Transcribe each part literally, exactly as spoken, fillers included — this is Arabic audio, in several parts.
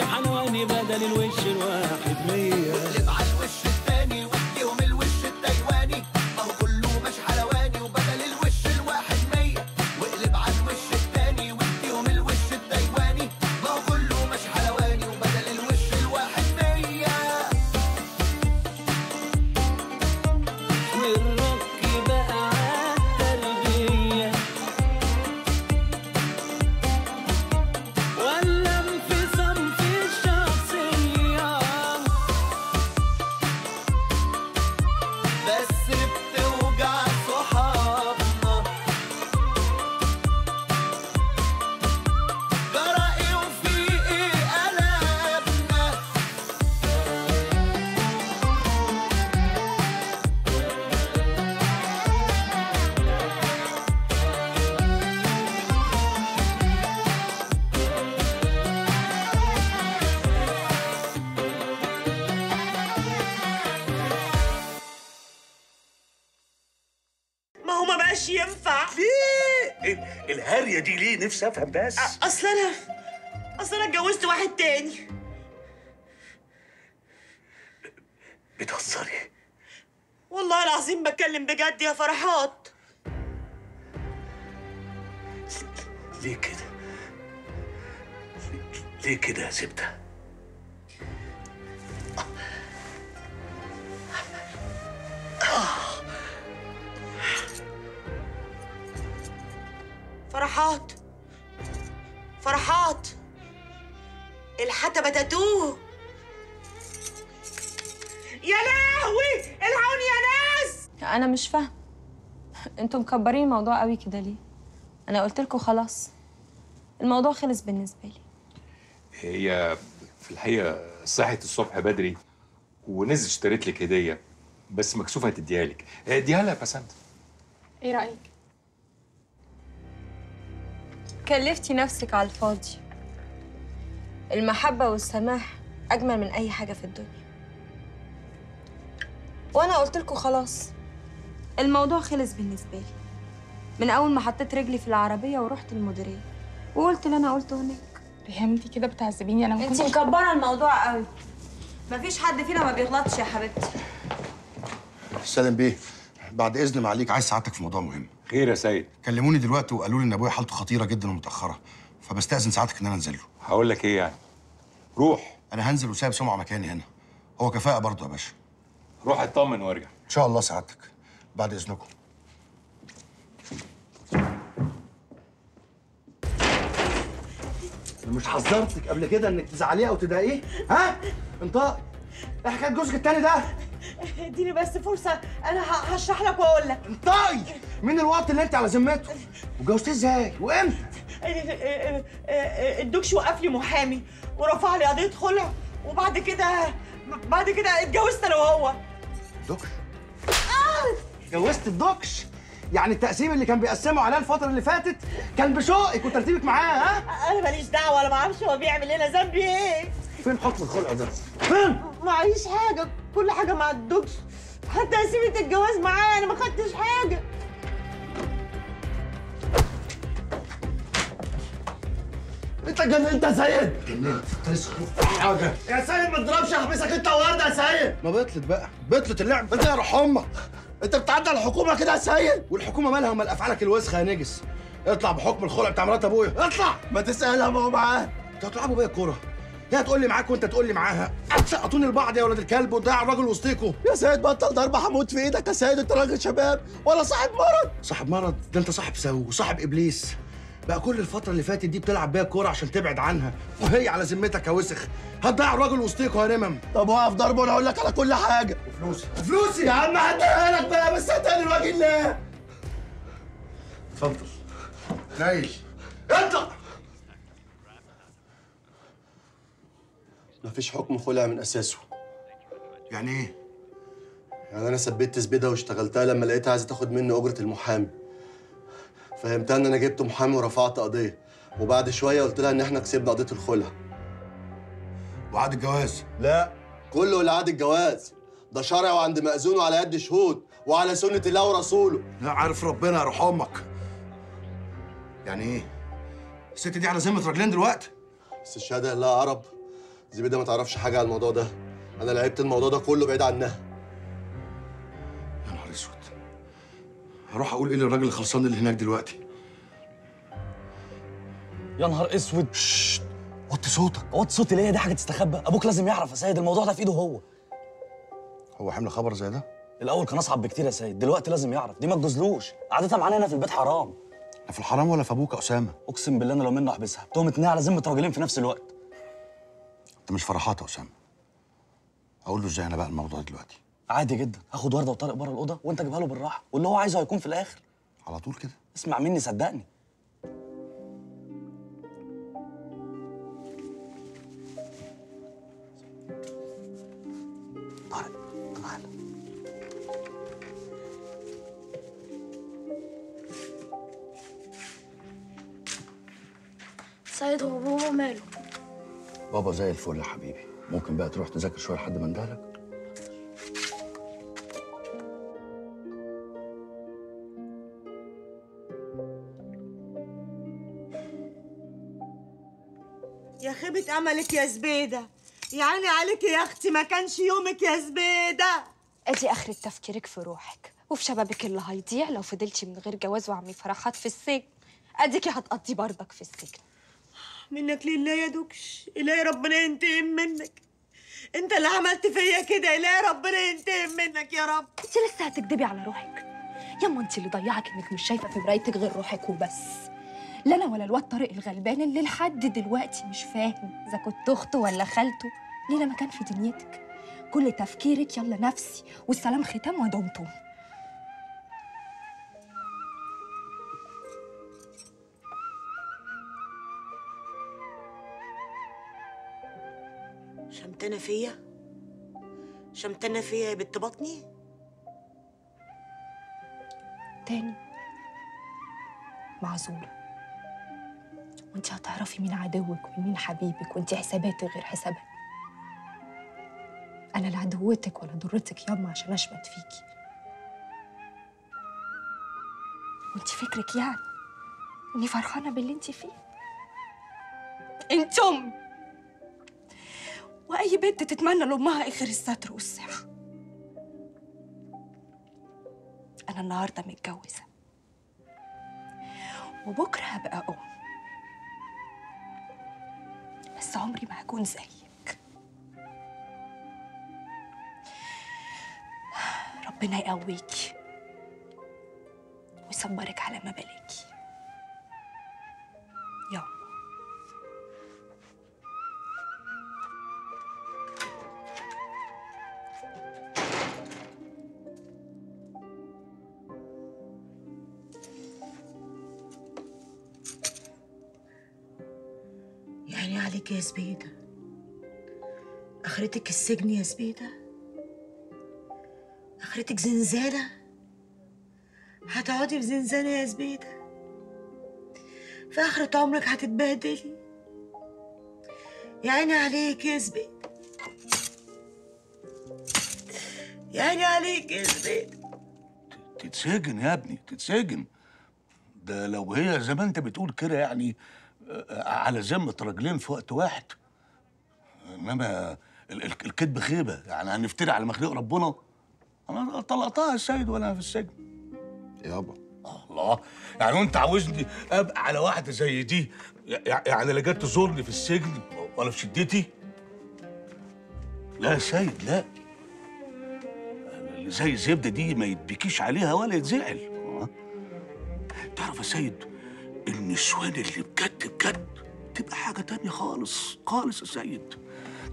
وش حلواني بدل الوش الواحد مية لبعة الوش الثاني واديهم الوش التايواني أهو كله مش حلواني وبدل الوش الواحد مية واقلب على الوش الثاني واديهم الوش التايواني أهو كله مش حلواني وبدل الوش الواحد مية والرك بقى عالتربية ولا بس بتوجع صحابنا جرائي وفي ايه قلبنا مبقاش ينفع. ليه؟ الهارية دي ليه؟ نفسي افهم بس. اصل انا اصل انا اتجوزت واحد تاني. بتهزري؟ والله العظيم بتكلم بجد يا فرحات. ليه كده؟ ليه كده يا زبدة؟ فرحات فرحات الحتبة تاتوه يا لهوي العون يا ناس. انا مش فاهمه انتوا مكبرين الموضوع قوي كده ليه؟ انا قلت لكم خلاص الموضوع خلص بالنسبه لي. هي في الحقيقه صحيت الصبح بدري ونزلت اشتريت لك هديه بس مكسوفه تديها لك. اديها لها يا بسنت. ايه رايك؟ كلفتي نفسك على الفاضي. المحبة والسماح أجمل من أي حاجة في الدنيا. وأنا قلت لكم خلاص الموضوع خلص بالنسبة لي. من أول ما حطيت رجلي في العربية ورحت المديرية وقلت اللي أنا قلته هناك. ريهام أنتي كده بتعذبيني. أنا ما كنتش. أنتي مكبرة الموضوع قوي. مفيش حد فينا ما بيغلطش يا حبيبتي. سالم بيه بعد إذن معاليك عايز سعادتك في موضوع مهم. خير يا سيد. كلموني دلوقتي وقالوا لي ان ابويا حالته خطيره جدا ومتاخره، فبستاذن سعادتك ان انا انزل له. هقول لك ايه يعني؟ روح. انا هنزل وسايب سمعه مكاني هنا. هو كفاءه برضه يا باشا. روح اطمن وارجع. ان شاء الله سعادتك. بعد اذنكم. انا مش حذرتك قبل كده انك تزعليه او تضايقيه؟ ها؟ انطقي. ايه حكايه جوزك التاني ده؟ اديني بس فرصة أنا هشرح لك وأقول لك. انطقي من الوقت اللي أنت على ذمته. واتجوزتيه إزاي؟ وإمتى؟ الدكش وقف لي محامي ورفع لي قضية خلع وبعد كده بعد كده اتجوزت أنا وهو. الدكش؟ آه اتجوزت الدكش؟ يعني التقسيم اللي كان بيقسمه عليها الفترة اللي فاتت كان بشوقك وترتيبك معاه ها؟ أنا ماليش دعوة أنا ما أعرفش هو بيعمل هنا ذنبي إيه؟ فين حكم الخلع ده؟ فين؟ معيش حاجة، كل حاجة مع الدكش، حتى قسيمة الجواز معايا أنا ما خدتش حاجة. أنت جننت يا سيد. جننت، أنت لسه حاجة. يا سيد ما تضربش أحبسك أنت ووردة يا سيد. ما بطلت بقى، بطلت اللعب، أنت يا روح أمك. أنت بتعدي على الحكومة كده يا سيد، والحكومة مالها ومال أفعالك الوسخة يا نجس. اطلع بحكم الخلع بتاع مرات أبويا، اطلع. ما تسألها ما هو معاه. أنتوا هتلعبوا بيا الكورة. هي تقول لي معاك وانت تقول لي معاها، هتسقطوني لبعض يا ولاد الكلب وتضيعوا الراجل وسطيكم. يا سيد بطل ضرب هموت في ايدك يا سيد، انت راجل شباب ولا صاحب مرض. صاحب مرض؟ ده انت صاحب سو وصاحب ابليس. بقى كل الفترة اللي فاتت دي بتلعب بيها الكورة عشان تبعد عنها، وهي على ذمتك يا وسخ، هتضيع الراجل وسطيكم يا نمم. طب وقف ضربه وانا اقول لك على كل حاجة. وفلوسي. وفلوسي يا عم هديها لك بقى بس هتاني الوجه الله. اتفضل. نايل. اطلع. مفيش حكم خلع من اساسه. يعني ايه؟ يعني انا ثبتت زبيده واشتغلتها لما لقيتها عايزه تاخد مني اجره المحامي. فهمتها ان انا جبت محامي ورفعت قضيه، وبعد شويه قلت لها ان احنا كسبنا قضيه الخلع. وعقد الجواز؟ لا، كله العقد الجواز، ده شرع وعند مأذون وعلى يد شهود وعلى سنه الله ورسوله. لا عارف ربنا يا روح امك. يعني ايه؟ الست دي على ذمه راجلين دلوقتي؟ بس الشهاده لها عرب. زبيدة ما تعرفش حاجة على الموضوع ده، أنا لعبت الموضوع ده كله بعيد عنها. يا نهار أسود، هروح أقول إيه للراجل الخلصان اللي هناك دلوقتي؟ يا نهار أسود. شششت، وطي صوتك. وطي صوتي ليه؟ دي حاجة تستخبى؟ أبوك لازم يعرف يا سيد، الموضوع ده في إيده هو. هو حمل خبر زي ده؟ الأول كان أصعب بكتير يا سيد، دلوقتي لازم يعرف، دي ما تجوزلوش، قعدتها معانا هنا في البيت حرام. لا في الحرام ولا في أبوك يا أسامة. أقسم بالله أنا لو منه أحبسها، تهمة إنها على ذمة راجلين في نفس الوقت. أنت مش فرحات يا أسامة. أقول له إزاي أنا بقى الموضوع دلوقتي؟ عادي جدا، هاخد وردة وطارق بره الأوضة وأنت جيبها له بالراحة، واللي هو عايزه هيكون في الآخر. على طول كده؟ اسمع مني صدقني. طارق تعالى. سيد هو بابا ماله؟ بابا زي الفل يا حبيبي، ممكن بقى تروح تذاكر شويه لحد ما اندهلك؟ يا خيبة أملك يا زبيدة، يا عيني عليكي يا أختي، ما كانش يومك يا زبيدة. أدي آخرة تفكيرك في روحك وفي شبابك اللي هيضيع لو فضلتي من غير جواز وعمي فرحات في السجن، أديكي هتقضي برضك في السجن. منك لله يا دكش، إلهي ربنا ينتقم منك، أنت اللي عملت فيا كده، إلهي ربنا ينتقم منك يا رب. أنت لسه هتكدبي على روحك؟ ياما أنت اللي ضيعك إنك مش شايفة في مرايتك غير روحك وبس. لا انا ولا الواد طارق الغلبان اللي لحد دلوقتي مش فاهم اذا كنت اخته ولا خالته، لينا مكان في دنيتك، كل تفكيرك يلا نفسي والسلام ختام ودمتم. شمتانه فيا شمتانه فيا يا بنت بطني. تاني معذوره، وانت هتعرفي مين عدوك ومين حبيبك، وانت حساباتي غير حسابك. انا لا عدوتك ولا ضرتك ياما عشان اشمت فيكي. وانت فكرك يعني اني فرحانه باللي انت فيه؟ انت امي، واي بنت تتمنى لامها ايه غير الستر والصحه؟ انا النهارده متجوزه وبكره هبقى ام، بس عمري ما هكون زيك. ربنا يقويكي ويصبرك على ما بلاكي يا عم. عليك يا زبيدة، آخرتك السجن يا زبيدة، آخرتك زنزانة، هتقعدي في زنزانة يا زبيدة، في آخرة عمرك هتتبهدلي، يا عيني عليك يا زبيدة، يا عيني عليك يا زبيدة. تتسجن يا ابني تتسجن، ده لو هي زي ما أنت بتقول كده يعني على ذمة راجلين في وقت واحد، انما الكذب خيبه، يعني هنفتري على مخلوق ربنا. انا طلقتها السيد وانا في السجن يابا. الله، يعني وانت عاوزني ابقى على واحده زي دي؟ يعني لا جت تزورني في السجن ولا في شدتي؟ لا يا سيد لا، اللي زي الزبده دي ما يتبكيش عليها ولا يتزعل. تعرف يا سيد النسوان اللي بجد بجد تبقى حاجة تانية خالص خالص يا سيد.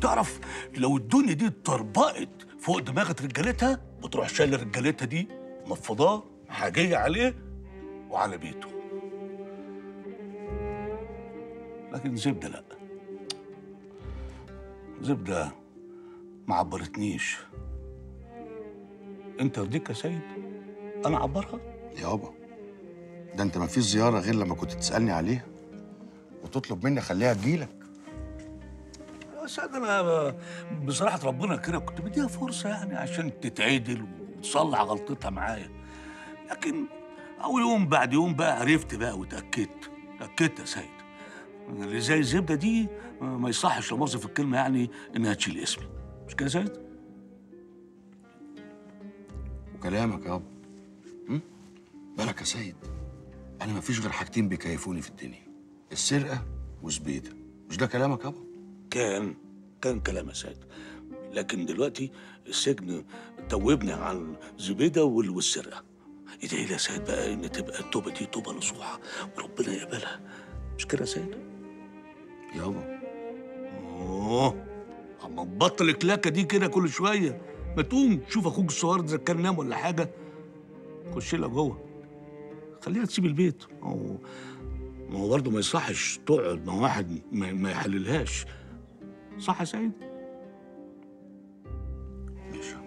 تعرف لو الدنيا دي اتطربقت فوق دماغة رجالتها بتروح شايلة رجالتها دي مفضاه حاجية عليه وعلى بيته، لكن زبدة لأ، زبدة ما عبرتنيش. أنت يرضيك يا سيد أنا أعبرها؟ يابا ده انت ما فيش زياره غير لما كنت تسالني عليها وتطلب مني اخليها تجيلك. يا سيد انا بصراحه ربنا كده كنت بديها فرصه يعني عشان تتعدل وتصلح غلطتها معايا، لكن اول يوم بعد يوم بقى عرفت بقى وتاكدت اتاكدت يا سيد اللي زي الزبده دي ما يصحش لمؤاخذة في الكلمه يعني انها تشيل اسمي، مش كده يا سيد؟ وكلامك يا ابو بالك يا سيد، انا ما فيش غير حاجتين بيكيفوني في الدنيا، السرقه وزبيده، مش ده كلامك يا ابو؟ كان كان كلام يا سيد، لكن دلوقتي السجن توبنا عن زبيده والسرقه. ادعي لي يا سيد بقى ان تبقى التوبه دي توبه نصوحه وربنا يقبلها، مش كده يا سيد؟ يابا اوه اما تبطل الكلاكه دي كده كل شويه، ما تقوم تشوف اخوك الصغير ده كان نام ولا حاجه، خش لها جوه خليها تسيب البيت. أو ما هو برضه ما يصحش تقعد مع واحد ما, ما يحللهاش، صح يا سيد؟ ماشي.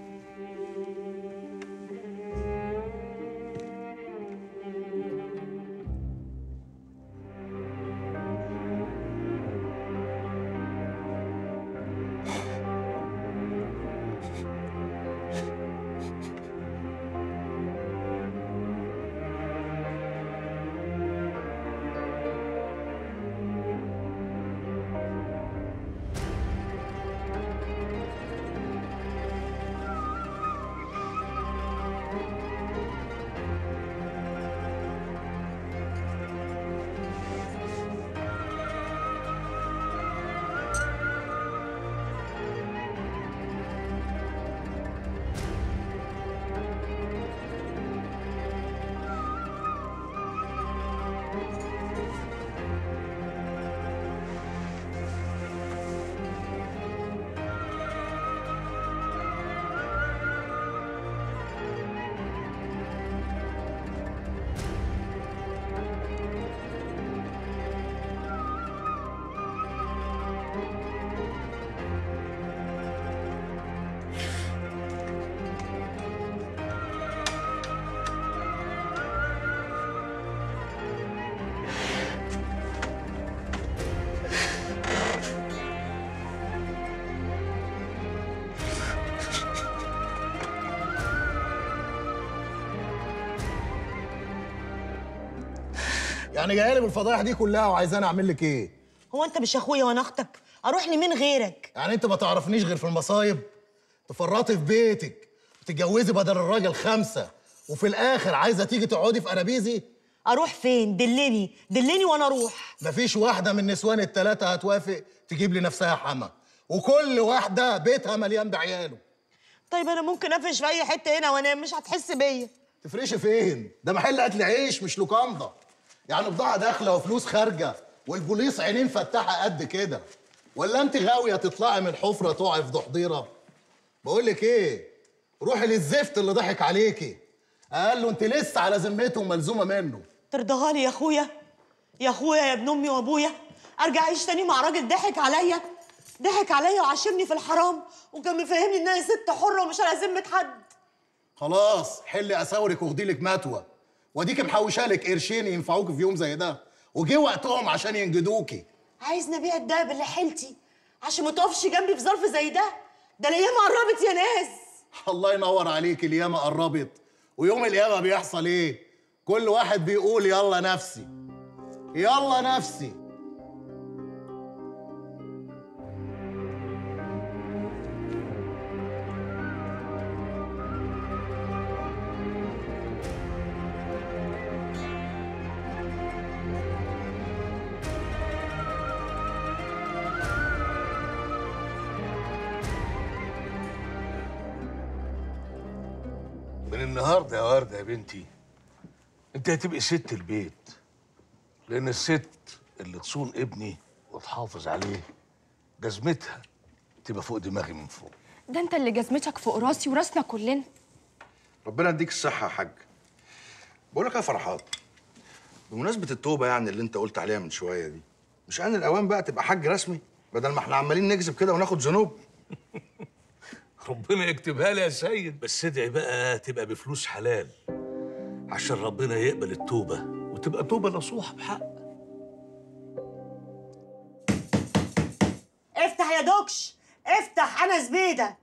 يعني جايالي بالفضايح دي كلها وعايزاني اعمل لك ايه؟ هو انت مش اخويا وانا اختك؟ اروح لمين غيرك؟ يعني انت ما تعرفنيش غير في المصايب؟ تفرطي في بيتك وتتجوزي بدل الراجل خمسه وفي الاخر عايزه تيجي تقعدي في قرابيزي؟ اروح فين؟ دلني دلني وانا اروح. مفيش واحده من نسوان الثلاثه هتوافق تجيب لي نفسها حما، وكل واحده بيتها مليان بعياله. طيب انا ممكن افرش في اي حته هنا وانام مش هتحس بيا. تفرشي فين؟ ده محل اكل عيش مش لوكاندا. يعني بضاعة داخلة وفلوس خارجة والبوليس عينين فتاحة قد كده، ولا انت غاوية تطلعي من حفرة تقعي في ضحضيرة؟ بقول لك ايه، روحي للزفت اللي ضحك عليكي، قال له انت لسه على ذمته وملزومة منه. ترضاها لي يا اخويا؟ يا اخويا يا ابن امي وابويا ارجع اعيش تاني مع راجل ضحك عليا ضحك عليا وعاشرني في الحرام وكان مفهمني ان انا ست حرة ومش على ذمة حد. خلاص حلي اساورك واخدي لك متوى، واديكي محوشالك قرشين ينفعوكي في يوم زي ده، وجه وقتهم عشان ينجدوكي. عايزني ابيع الدهب اللي حيلتي عشان ما تقفش جنبي في ظرف زي ده؟ ده الايام قربت يا ناس. الله ينور عليك، اليامه قربت، ويوم القيامه بيحصل ايه؟ كل واحد بيقول يلا نفسي يلا نفسي. النهارده يا ورده يا بنتي انت هتبقي ست البيت، لان الست اللي تصون ابني وتحافظ عليه جزمتها تبقى فوق دماغي من فوق. ده انت اللي جزمتك فوق راسي وراسنا كلنا. ربنا يديك الصحه يا حاج. بقول لك يا فرحات، بمناسبه التوبه يعني اللي انت قلت عليها من شويه دي، مش ان الاوان بقى تبقى حاج رسمي بدل ما احنا عمالين نكذب كده وناخد ذنوب؟ ربنا يكتبها لي يا سيد، بس ادعي بقى تبقى بفلوس حلال عشان ربنا يقبل التوبة وتبقى توبة نصوحة بحق. افتح يا دوكش افتح، أنا زبيدة.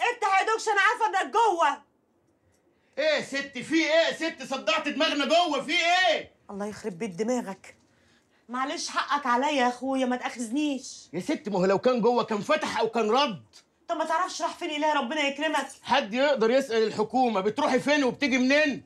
افتح يا دوكش، أنا عارفة إنك جوه. إيه يا ستي في إيه يا ستي؟ صدعت دماغنا جوه في إيه؟ الله يخرب بيت دماغك. معلش حقك عليا يا اخويا ما تاخذنيش. يا ست ما هو لو كان جوه كان فتح او كان رد. طب ما تعرفش راح فين؟ الله ربنا يكرمك. حد يقدر يسال الحكومه بتروحي فين وبتيجي منين؟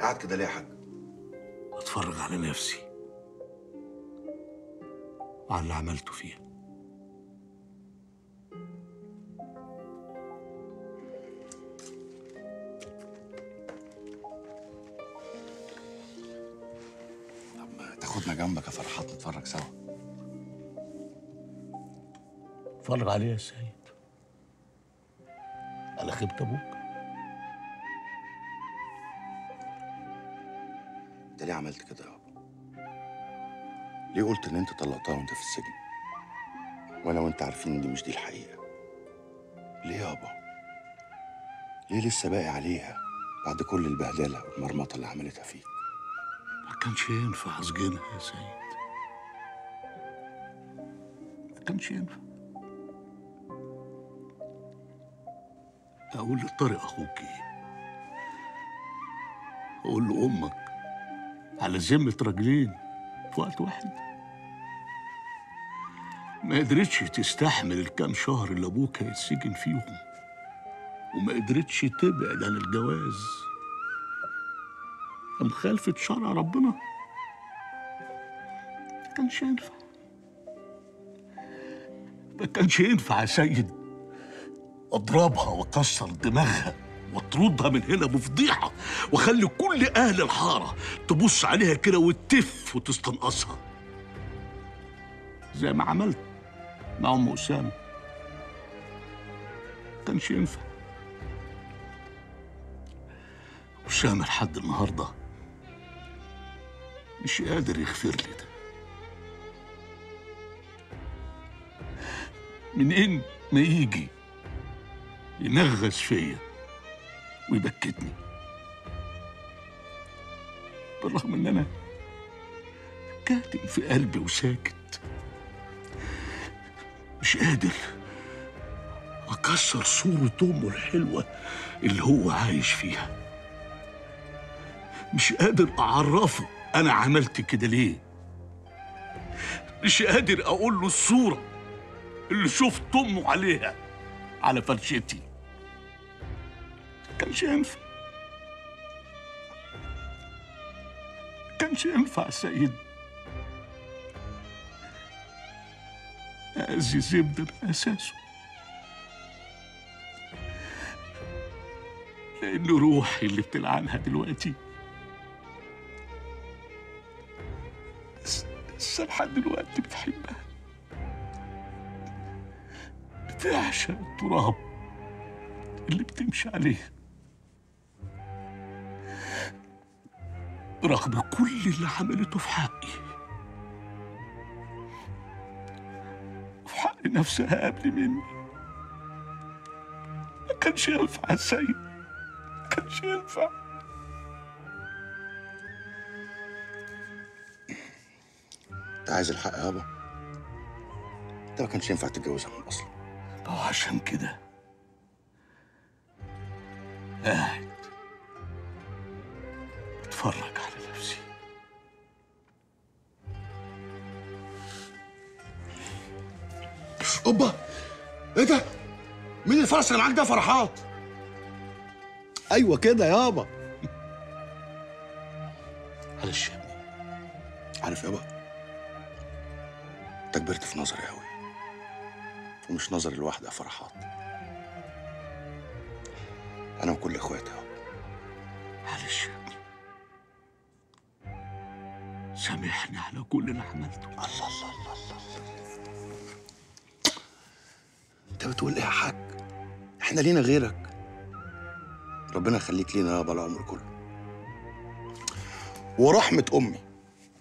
قاعد كده ليه يا حاج؟ بتفرج على نفسي وعلى اللي عملته فيها. طب ما تاخدنا جنبك يا فرحات نتفرج سوا. اتفرج عليه يا سيد. على خيبة ابوك. انت ليه عملت كده يا بابا؟ ليه قلت ان انت طلقتها وانت في السجن؟ وانا وانت عارفين ان دي مش دي الحقيقه. ليه يابا؟ ليه لسه باقي عليها بعد كل البهدله والمرمطه اللي عملتها فيك؟ ما كانش ينفع اسجنها يا سيد. ما كانش ينفع. اقول لطارق اخوك ايه؟ اقول له امك على ذمة راجلين في وقت واحد. ما قدرتش تستحمل الكام شهر اللي ابوك هيتسجن فيهم، وما قدرتش تبعد عن الجواز مخالفة شرع ربنا. ما كانش ينفع. ما كانش ينفع يا سيد اضربها واكسر دماغها واطردها من هنا بفضيحه واخلي كل اهل الحاره تبص عليها كده وتتف وتستنقصها، زي ما عملت مع ام اسامه. ما كانش ينفع. اسامه لحد النهارده مش قادر يغفر لي ده. منين ما يجي ينغز فيا ويبكتني، بالرغم ان انا كاتم في قلبي وساكت، مش قادر اكسر صورة امه الحلوة اللي هو عايش فيها. مش قادر اعرفه انا عملت كده ليه. مش قادر اقول له الصورة اللي شفت امه عليها على فرشتي. كانش ينفع. كانش ينفع سيد أأذي زبدة من أساسه، لأن روحي اللي بتلعنها دلوقتي لسه لحد دلوقتي بتحبها، بتعشق التراب اللي بتمشي عليه. برغم كل اللي عملته في حقي، في حق نفسها قبل مني. ما كانش ينفع يا سيد. ما كانش ينفع. انت عايز الحق يابا؟ انت ما كانش ينفع تتجوزها من اصلا. ما هو عشان كده قاعد اتفرج على نفسي. اوبا ايه ده؟ مين الفرس اللي معاك ده فرحات؟ ايوه كده يابا. معلش يا ابني. عارف يابا انت كبرت في نظري قوي، ومش نظري الواحد يا فرحات. انا وكل اخواتي اهو. معلش يا ابني. سامحني على كل اللي عملته. الله الله الله الله. انت انت بتقول ايه يا حاج؟ احنا لينا غيرك. ربنا يخليك لينا يابا العمر كله. ورحمة أمي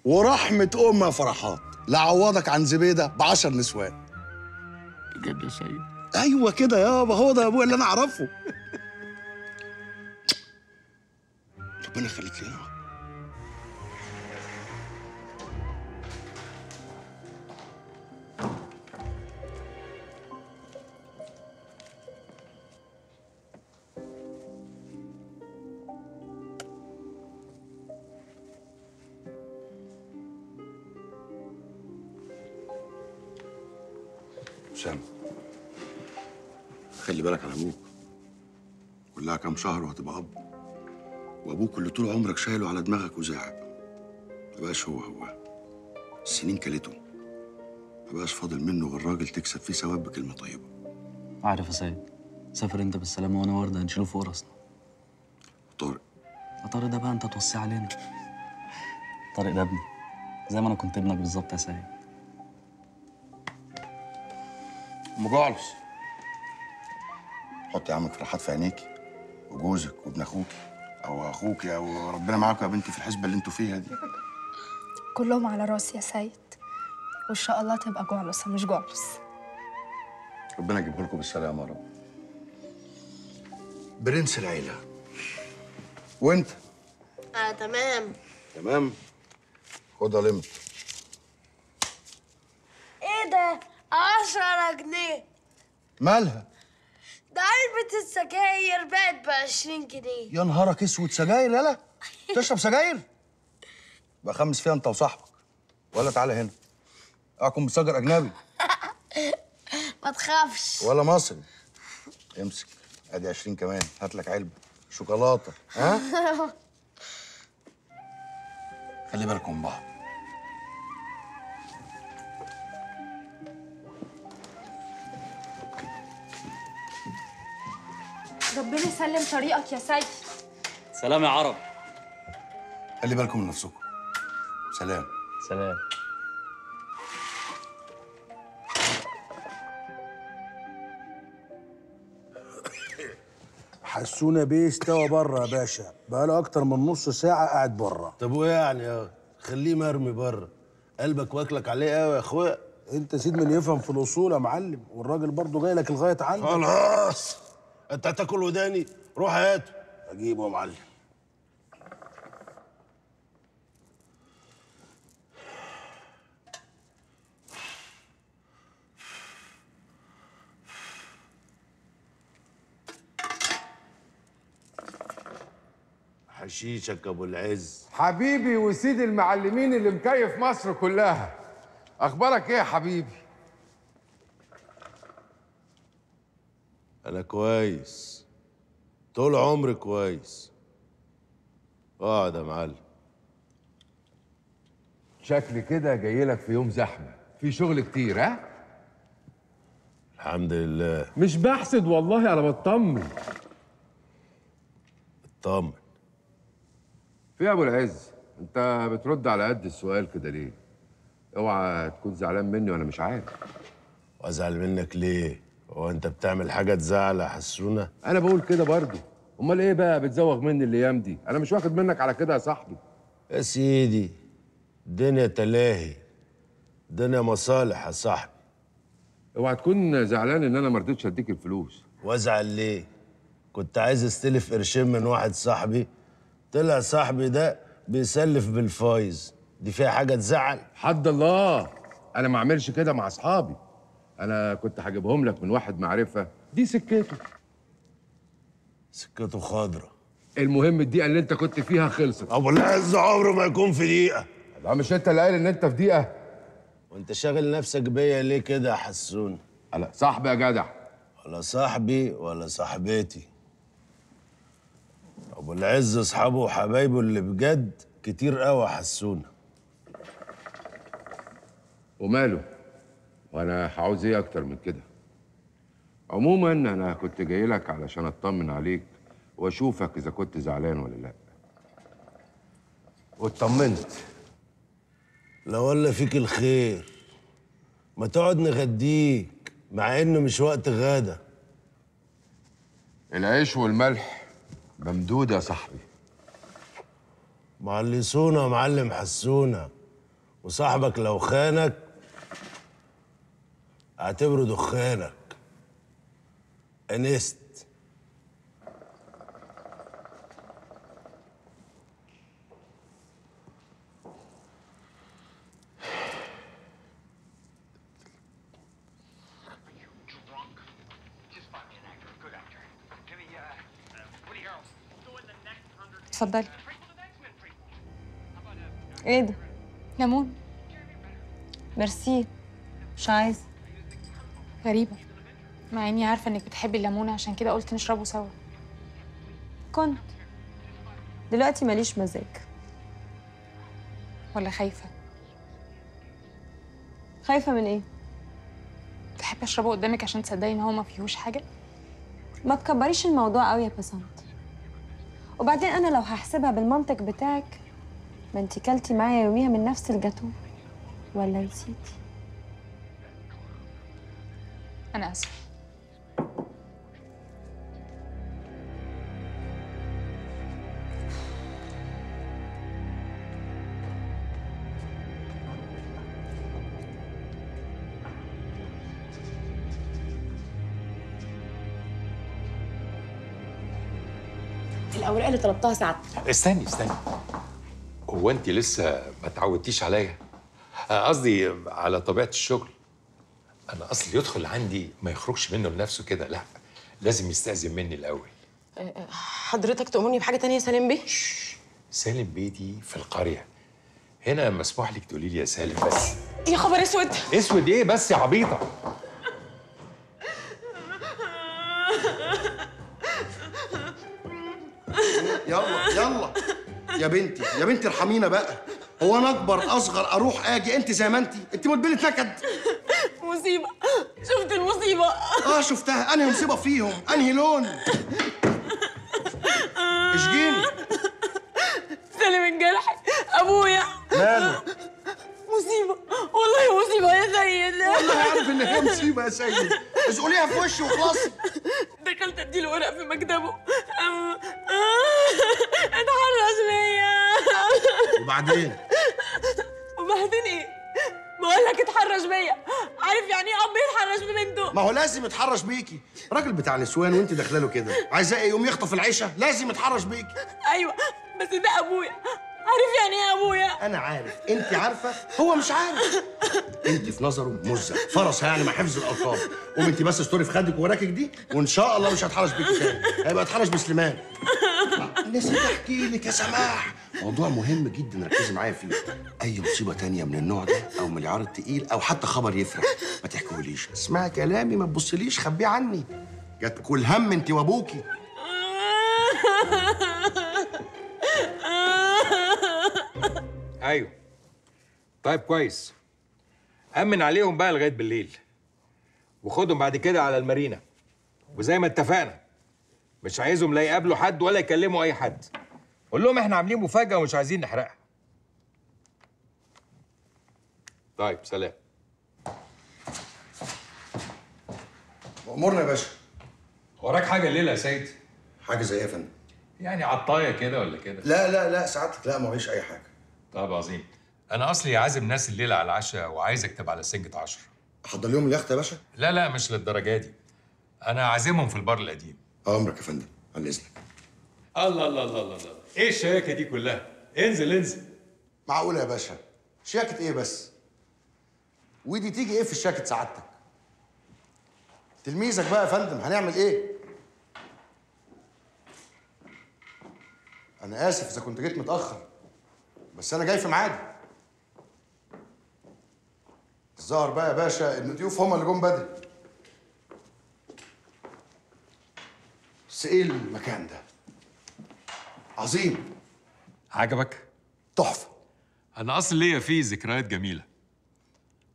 ورحمة أمي يا فرحات لعوضك عن زبيدة بعشر نسوان. بجد يا سيد؟ أيوة كده يابا، هو ده يا أبويا اللي أنا أعرفه. ربنا يخليك لينا. أسامة خلي بالك على أبوك، كلها كام شهر وهتبقى أب، وأبوك اللي طول عمرك شايله على دماغك وزاعب مبقاش هو هو، السنين كلته، مبقاش فاضل منه غير راجل تكسب فيه ثواب بكلمة طيبة. أعرف يا سيد، سافر أنت بالسلامة وأنا وردة هنشيله فوق راسنا. وطارق؟ طارق ده بقى أنت توصيه علينا. طارق ده ابني، زي ما أنا كنت ابنك بالظبط يا سيد. أم جعلص حطي عمك فرحات في عينيكي وجوزك وابن أخوكي أو أخوكي أو ربنا معاكوا يا بنتي في الحسبة اللي أنتوا فيها دي. كلهم على راسي يا سيد، وإن شاء الله تبقى جعلصة مش جعلص. ربنا يجيبه لكم بالسلامة يا رب. برنس العيلة. وأنت؟ أنا تمام. تمام؟ خدها لمت. إيه ده؟ عشرة جنيه. مالها؟ ده علبة السجاير بقت بعشرين جنيه. يا نهارك اسود، سجاير يالا؟ تشرب سجاير؟ بقى خمس فيها انت وصاحبك، ولا تعالى هنا احكم بسجر اجنبي. ما تخافش. ولا مصري. امسك ادي عشرين كمان، هات لك علبة شوكولاتة. ها؟ خلي بالكم من بعض. ربنا يسلم طريقك يا سيد. سلام يا عرب. خلي بالكم من نفسكم. سلام. سلام. حسونا بيه استوى بره يا باشا، بقاله أكتر من نص ساعة قاعد بره. طب وإيه يعني يا خليه مرمي بره؟ قلبك واكلك عليه قوي يا أخويا. أنت سيد من يفهم في الأصول يا معلم، والراجل برضه جاي لك لغاية عندك. خلاص. انت هتاكل وداني؟ روح هاته. اجيبه يا معلم. حشيشك ابو العز حبيبي وسيد المعلمين اللي مكيف مصر كلها. اخبارك ايه يا حبيبي؟ أنا كويس طول عمري كويس. اقعد يا معلم. شكلي كده جاي لك في يوم زحمة، في شغل كتير ها؟ الحمد لله. مش بحسد والله، أنا بطمن. اطمن. في يا أبو العز، أنت بترد على قد السؤال كده ليه؟ أوعى تكون زعلان مني وأنا مش عارف. وأزعل منك ليه؟ هو انت بتعمل حاجه تزعل يا حسونه؟ انا بقول كده برضه. امال ايه بقى بتزوغ مني الايام دي؟ انا مش واخد منك على كده يا صاحبي. يا سيدي الدنيا تلاهي، الدنيا مصالح يا صاحبي. اوعى تكون زعلان ان انا ما رضيتش اديك الفلوس. وازعل ليه؟ كنت عايز استلف قرشين من واحد صاحبي، طلع صاحبي ده بيسلف بالفايز. دي فيها حاجه تزعل؟ حد الله، انا ما اعملش كده مع اصحابي. أنا كنت هجيبهم لك من واحد معرفة، دي سكته. سكته خضرة. المهم الدقيقة اللي أنت كنت فيها خلصت. أبو العز عمره ما يكون في دقيقة. لا مش أنت اللي قايل إن أنت في دقيقة. وأنت شاغل نفسك بيا ليه كده يا حسون؟ على صاحبي يا جدع. ولا صاحبي ولا صاحبتي. أبو العز أصحابه وحبايبه اللي بجد كتير قوي يا حسون. وماله؟ وانا هعوز ايه اكتر من كده؟ عموما انا كنت جاي لك علشان اطمن عليك واشوفك اذا كنت زعلان ولا لا. واطمنت. لا ولا فيك الخير. ما تقعد نغديك، مع انه مش وقت غادة. العيش والملح ممدود يا صاحبي. معلسونا يا معلم حسونا، وصاحبك لو خانك اعتبره دخانك. انست اتفضلي. ايه ده؟ ليمون. ميرسي. مش عايزه. غريبه، مع اني عارفه انك بتحبي الليمون، عشان كده قلت نشربه سوا. كنت دلوقتي ماليش مزاج. ولا خايفه؟ خايفه من ايه؟ تحبي اشربه قدامك عشان تصدقي ان هو ما فيهوش حاجه؟ ما تكبريش الموضوع قوي يا بسنت. وبعدين انا لو هحسبها بالمنطق بتاعك، ما انتي كلتي معايا يوميها من نفس الجاتو، ولا نسيتي؟ انا اسف. الأوراق اللي طلبتها ساعتك. استني استني، هو أنت لسه ما تعودتيش عليا؟ قصدي على طبيعة الشغل. أنا أصل يدخل عندي ما يخرجش منه لنفسه كده، لا لازم يستأذن مني الأول. حضرتك تؤمرني بحاجة تانية يا سالم بيه؟ شش، سالم بيه دي في القرية، هنا مسموح لك تقولي لي يا سالم بس. يا خبر أسود. أسود إيه بس يا عبيطة؟ يلا يلا يا بنتي يا بنتي ارحمينا بقى. هو انا اكبر اصغر اروح اجي؟ انت زي ما انت انت مدبله نكد. مصيبه، شفت المصيبه؟ اه شفتها. انهي مصيبه فيهم؟ انهي لون؟ اشجيني. سالم الجرحي ابويا. ماله؟ مصيبه والله، مصيبه يا سيد. والله عارف ان هي مصيبه يا سيد، بس قوليها في وشي وخلاص. دخلت اديله ورق في مكتبه، اتحرش ليا. وبعدين؟ وبعدين ايه؟ بقول لك اتحرش بيا. عارف يعني ايه اب يتحرش ببنته؟ ما هو لازم يتحرش بيكي، راجل بتاع نسوان وانت داخله له كده، عايزاه ايه؟ يقوم يخطف العيشه؟ لازم يتحرش بيكي. ايوه بس ده ابويا. عارف يعني ايه ابويا؟ انا عارف، انت عارفه، هو مش عارف. انت في نظره مزه فرس يعني مع حفظ الالقاب. قوم انت بس استوري في خدك وراكك دي، وان شاء الله مش هتحرش بيكي تاني، هيبقى اتحرش بسليمان. نسيت احكي لك يا سماح، موضوع مهم جدا، ركزي معايا فيه. اي مصيبه تانيه من النوع ده، او من العيار التقيل، او حتى خبر يفرق، ما تحكيهوليش. اسمعي كلامي، ما تبصليش، خبيه عني. جاتكم الهم انت وابوكي. ايوه طيب كويس. امن عليهم بقى لغايه بالليل، وخدهم بعد كده على المارينا، وزي ما اتفقنا مش عايزهم لا يقابلوا حد ولا يكلموا اي حد. قول لهم احنا عاملين مفاجاه ومش عايزين نحرقها. طيب سلام. مأمورنا يا باشا. وراك حاجه الليله يا سيد؟ حاجه زي ايه يا فندم؟ يعني عطايه كده ولا كده؟ لا لا لا سعادتك، لا معيش اي حاجه. طب عظيم. انا اصلي عازم ناس الليله على العشاء، وعايزك تبقى على سنجة عشرة. احضر لهم اليخت يا باشا؟ لا لا مش للدرجه دي، انا عازمهم في البار القديم. امرك يا فندم، عن اذنك. الله الله الله الله، ايه الشياكه دي كلها؟ انزل انزل. معقوله يا باشا؟ شياكه ايه بس؟ ودي تيجي ايه في شياكه سعادتك؟ تلميذك بقى يا فندم، هنعمل ايه؟ انا اسف اذا كنت جيت متاخر، بس انا جاي في ميعادي. الظاهر بقى يا باشا ان الضيوف هم اللي جم بدري. بس ايه المكان ده؟ عظيم. عجبك؟ تحفه. انا اصل ليا فيه ذكريات جميله،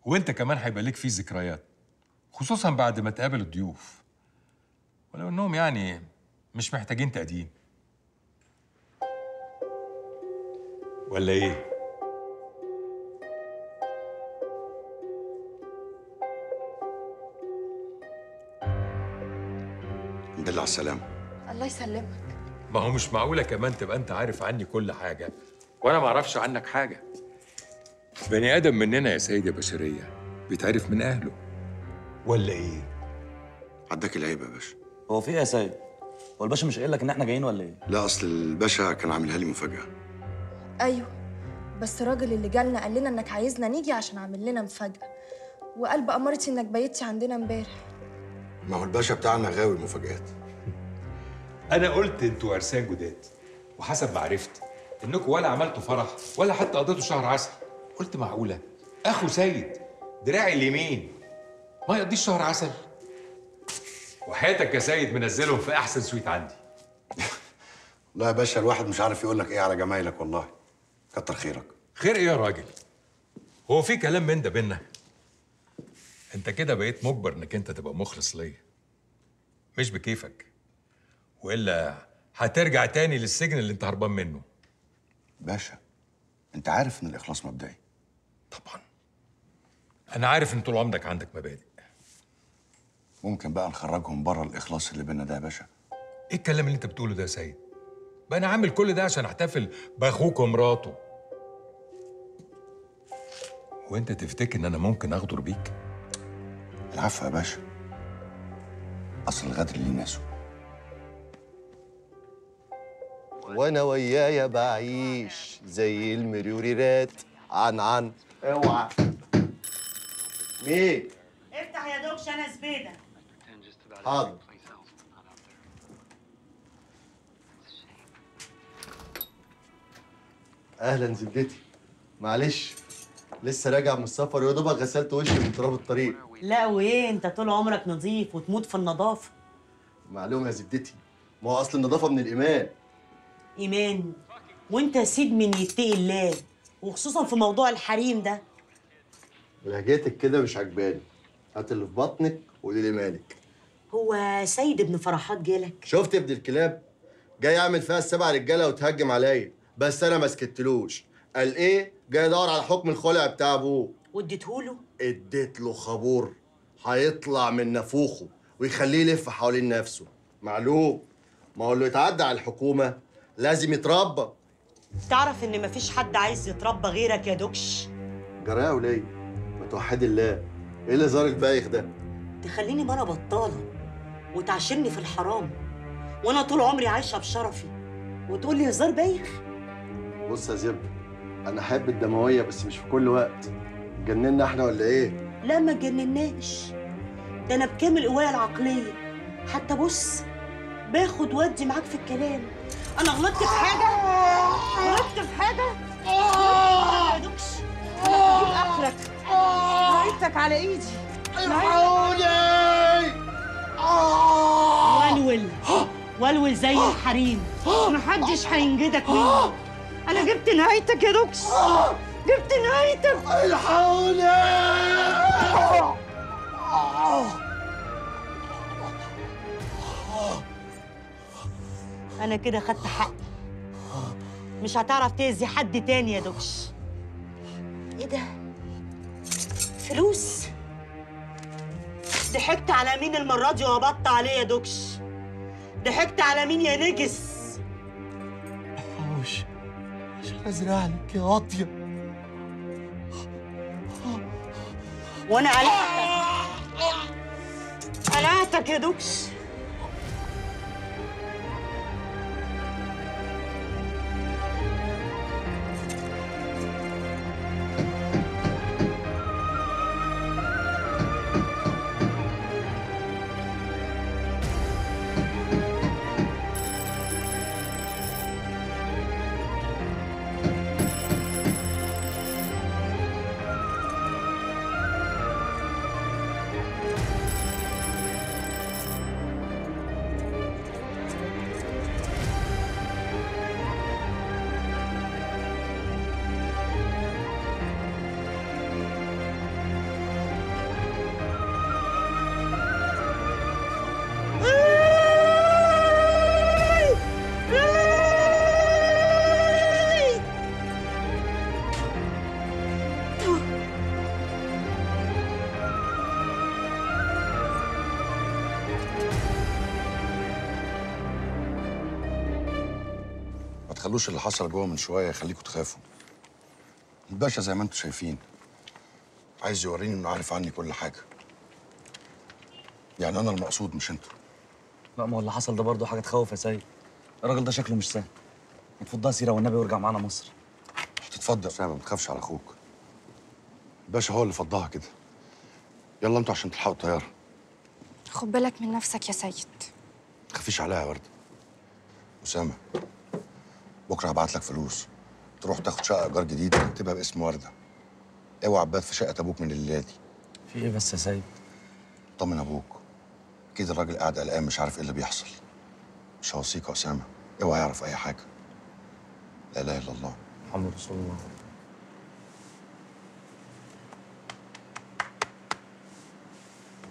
وانت كمان هيبقى ليك فيه ذكريات، خصوصا بعد ما تقابل الضيوف، ولو انهم يعني مش محتاجين تقديم. ولا ايه؟ على السلامة. الله يسلمك. ما هو مش معقولة كمان تبقى أنت عارف عني كل حاجة وأنا ما أعرفش عنك حاجة. بني آدم مننا يا سيدة بشرية بيتعرف من أهله. ولا إيه؟ عداك العيب يا باشا. هو في إيه يا سيد؟ هو الباشا مش قايل لك إن إحنا جايين ولا إيه؟ لا أصل الباشا كان عاملها لي مفاجأة. أيوه بس الراجل اللي جالنا قال لنا إنك عايزنا نيجي عشان عامل لنا مفاجأة. وقال بأمارتي إنك بيتي عندنا إمبارح. ما هو الباشا بتاعنا غاوي المفاجآت. أنا قلت أنتوا عرسان جداد وحسب ما عرفت إنكم ولا عملتوا فرح ولا حتى قضيتوا شهر عسل. قلت معقولة أخو سيد دراعي اليمين ما يقضيش شهر عسل؟ وحياتك يا سيد منزلهم في أحسن سويت عندي. والله يا باشا الواحد مش عارف يقول لك إيه على جمايلك والله. كتر خيرك. خير إيه يا راجل؟ هو في كلام من ده بينا؟ أنت كده بقيت مجبر إنك أنت تبقى مخلص ليا. مش بكيفك. وإلا هترجع تاني للسجن اللي أنت هربان منه. باشا أنت عارف إن الإخلاص مبدئي. طبعًا. أنا عارف إن طول عمرك عندك مبادئ. ممكن بقى نخرجهم بره الإخلاص اللي بينا ده يا باشا؟ إيه الكلام اللي أنت بتقوله ده يا سيد؟ بقى أنا عامل كل ده عشان أحتفل بأخوك ومراته. وأنت تفتكر إن أنا ممكن أغدر بيك؟ العفو يا باشا. أصل الغدر ليه ناسه. وانا ويايا بعيش زي المريوريرات عن عن اوعى. مين؟ افتح يا دوكش انا زبيده. حاضر. اهلا زبدتي. معلش لسه راجع من السفر يا دوبك غسلت وشي من تراب الطريق. لا وايه انت طول عمرك نظيف وتموت في النظافه. معلوم يا زبدتي ما هو اصل النظافه من الايمان. إيمان وأنت يا سيد من يتقي الله وخصوصا في موضوع الحريم ده. لهجتك كده مش عجباني. هات اللي في بطنك وقولي لي مالك. هو سيد ابن فرحات جالك؟ شفت ابن الكلاب؟ جاي يعمل فيها السبع رجاله وتهجم عليا بس أنا ما سكتلوش. قال إيه؟ جاي يدور على حكم الخلع بتاع أبوه. واديتهوله؟ اديت له خابور هيطلع من نافوخه ويخليه يلف حوالين نفسه. معلوم ما هو اللي يتعدى على الحكومة لازم يتربى. تعرف ان مفيش حد عايز يتربى غيرك يا دوكش. جرايه يا وليه ما توحدي الله. ايه اللي زار البايخ ده؟ تخليني مره بطاله وتعشمني في الحرام وانا طول عمري عايشه بشرفي وتقول لي هزار بايخ. بص يا زب انا احب الدمويه بس مش في كل وقت. جننا احنا ولا ايه؟ لا ما اتجنناش ده انا بكامل قوايا العقليه. حتى بص باخد ودي معاك في الكلام. أنا غلطت في حاجة؟ غلطت في حاجة؟ ما يدوكش هجيب آخرك. هقيتك على إيدي. الحقوني ولول ولول زي الحريم محدش هينجدك مني. أنا جبت نهايتك يا دوكش جبت نهايتك. الحقوني. أنا كده خدت حقي. مش هتعرف تأذي حد تاني يا دوكش. إيه ده؟ فلوس؟ ضحكت على مين المرة دي وهبط عليه يا دوكش؟ ضحكت على مين يا نجس؟ حوش عشان أزرع لك يا واطية. وأنا قلقتك قلقتك يا دوكش. تخلوش اللي حصل جوه من شويه يخليكوا تخافوا. الباشا زي ما انتوا شايفين عايز يوريني انه عارف عني كل حاجه. يعني انا المقصود مش انتوا. لا ما هو اللي حصل ده برضه حاجه تخوف يا سيد. الراجل ده شكله مش سهل. اتفضل سيره والنبي وارجع معانا مصر. هتتفضل يا ما تخافش على اخوك. الباشا هو اللي فضها كده. يلا انتوا عشان تلحقوا الطياره. خد بالك من نفسك يا سيد. ما تخافيش عليا يا ورده. اسامه بكره هبعت لك فلوس تروح تاخد شقه ايجار جديد تكتبها باسم ورده. اوعى تبات في شقه ابوك من الليله دي. في ايه بس يا سيد؟ طمن ابوك. اكيد الراجل قاعد قلقان مش عارف ايه اللي بيحصل. مش هوصيك يا اسامه، اوعى يعرف اي حاجه. لا اله الا الله محمد رسول الله.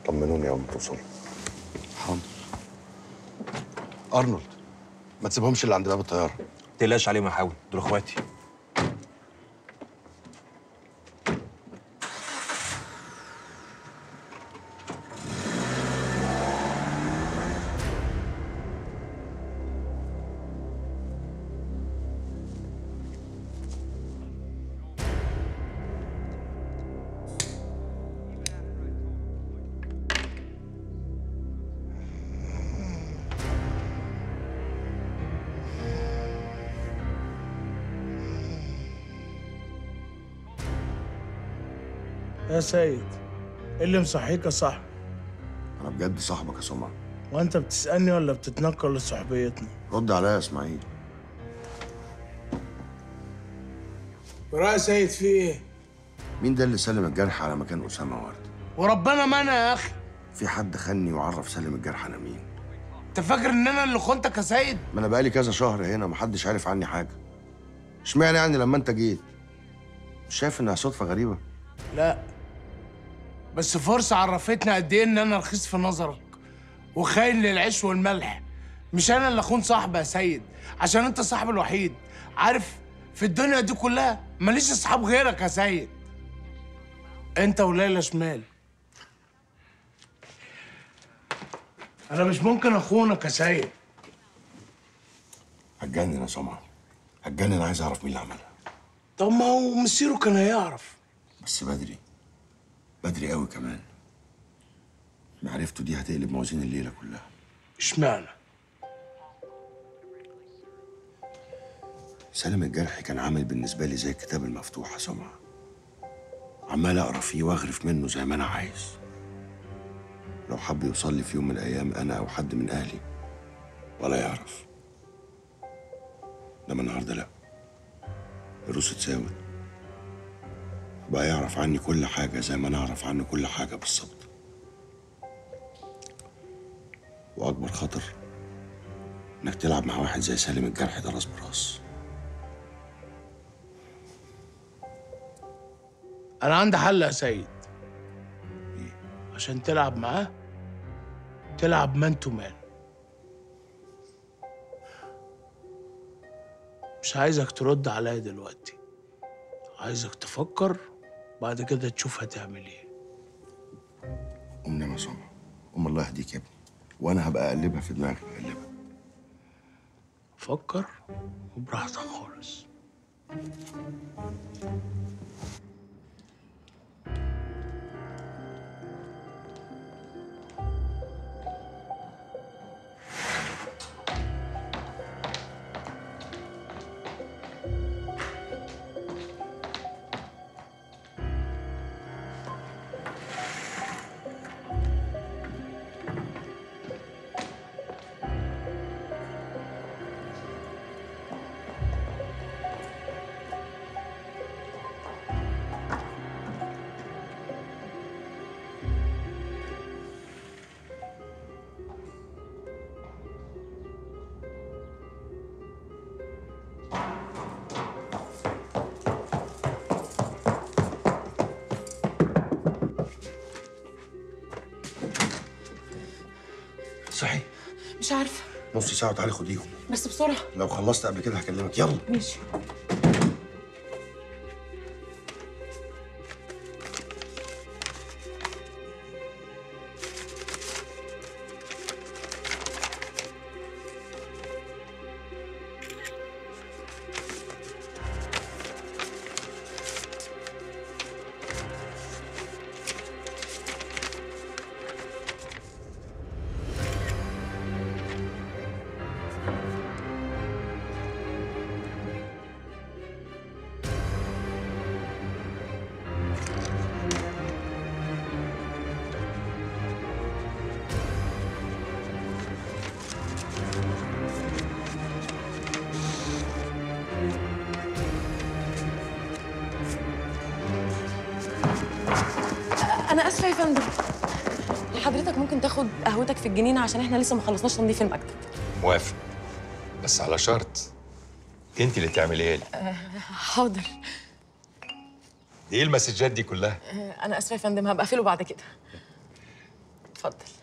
طمنوني يوم توصلوا. حاضر. ارنولد ما تسيبهمش اللي عند باب الطياره. ما تقلقش عليهم يا حاوي، دول اخواتي. يا سيد ايه اللي مصحيك يا صاحبي؟ انا بجد صاحبك يا سمعه. وانت بتسالني ولا بتتنكر لصحبيتنا؟ رد عليا يا اسماعيل. وراء يا سيد في ايه؟ مين ده اللي سلم الجرح على مكان اسامه ورده؟ وربنا ما انا يا اخي. في حد خاني وعرف سلم الجرح على مين؟ انت فاكر ان انا اللي خنتك يا سيد؟ ما انا بقالي كذا شهر هنا ومحدش عارف عني حاجه. اشمعنى يعني لما انت جيت؟ مش شايف انها صدفه غريبه؟ لا بس فرصة عرفتنا قد ايه ان انا رخيص في نظرك وخاين للعيش والملح. مش انا اللي اخون صاحبي يا سيد عشان انت صاحبي الوحيد. عارف في الدنيا دي كلها ماليش اصحاب غيرك يا سيد. انت وليلى شمال. انا مش ممكن اخونك يا سيد. هتجنن يا سمعة، هتجنن. عايز اعرف مين اللي عملها. طب ما هو مسيره كان هيعرف. بس بدري، بدري قوي كمان. معرفته دي هتقلب موازين الليله كلها. اشمعنى؟ سلم الجرح كان عامل بالنسبه لي زي الكتاب المفتوح يا سمعه. عمال اقرا فيه واغرف منه زي ما انا عايز. لو حب يوصل لي في يوم من الايام انا او حد من اهلي ولا يعرف. انما النهارده لا، الروس اتساوت بقى يعرف عني كل حاجة زي ما أنا أعرف عنه كل حاجة بالظبط. وأكبر خطر إنك تلعب مع واحد زي سالم الجرح ده راس براس. أنا عندي حل يا سيد. إيه؟ عشان تلعب معاه تلعب مان تو مان. مش عايزك ترد عليا دلوقتي، عايزك تفكر بعد كده تشوف هتعمل ايه. قوم نام يا سمعة، قوم الله يهديك يا ابني، وانا هبقى اقلبها في دماغي اقلبها. فكر وبراحتك خالص. صحي؟ مش عارفه. نص ساعة وتعالي خديهم. بس بسرعة. لو خلصت قبل كده هكلمك. يلا. ماشي. انا اسفه يا فندم. حضرتك ممكن تاخد قهوتك في الجنينه عشان احنا لسه ما خلصناش تنظيف المكتب. موافق، بس على شرط انت اللي تعمليها لي. أه حاضر. ايه المسجات دي كلها؟ أه انا اسفه يا فندم، هبقى اقفله بعد كده. اتفضل.